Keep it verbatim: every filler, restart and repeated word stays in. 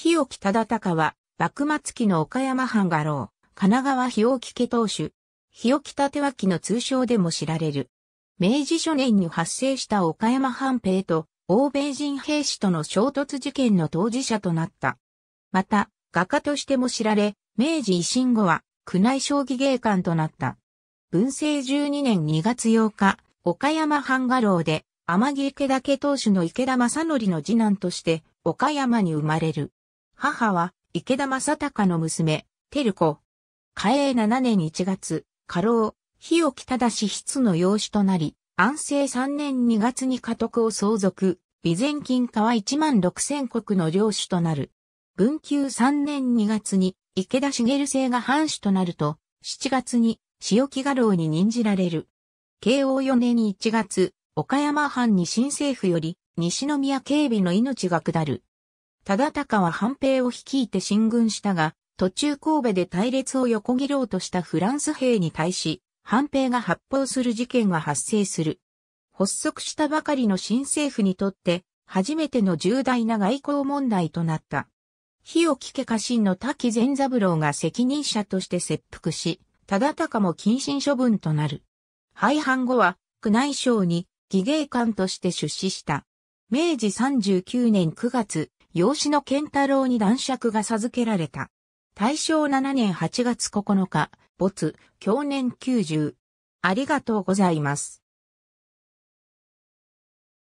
日置忠敬は、幕末期の岡山藩家老、神奈川日置家当主、日置立脇の通称でも知られる。明治初年に発生した岡山藩兵と欧米人兵士との衝突事件の当事者となった。また、画家としても知られ、明治維新後は宮内省儀芸官となった。文政じゅうにねんにがつようか、岡山藩家老で、天城池田家当主の池田正則の次男として、岡山に生まれる。母は、池田正隆の娘、照子。嘉永しちねんいちがつ、家老、日置忠筆の養子となり、安政さんねんにがつに家督を相続、備前金貨はいちまんろくせんこくの領主となる。文久さんねんにがつに、池田茂姓が藩主となると、しちがつに、日置家老に任じられる。慶応よねんいちがつ、岡山藩に新政府より、西宮警備の命が下る。忠敬は藩兵を率いて進軍したが、途中神戸で隊列を横切ろうとしたフランス兵に対し、藩兵が発砲する事件が発生する。発足したばかりの新政府にとって、初めての重大な外交問題となった。日置家家臣の滝善三郎が責任者として切腹し、忠敬も謹慎処分となる。廃藩後は、宮内省に儀芸官として出仕した。明治さんじゅうきゅうねんくがつ、養子の健太郎に男爵が授けられた。大正しちねんはちがつここのか、没、享年きゅうじゅう。ありがとうございます。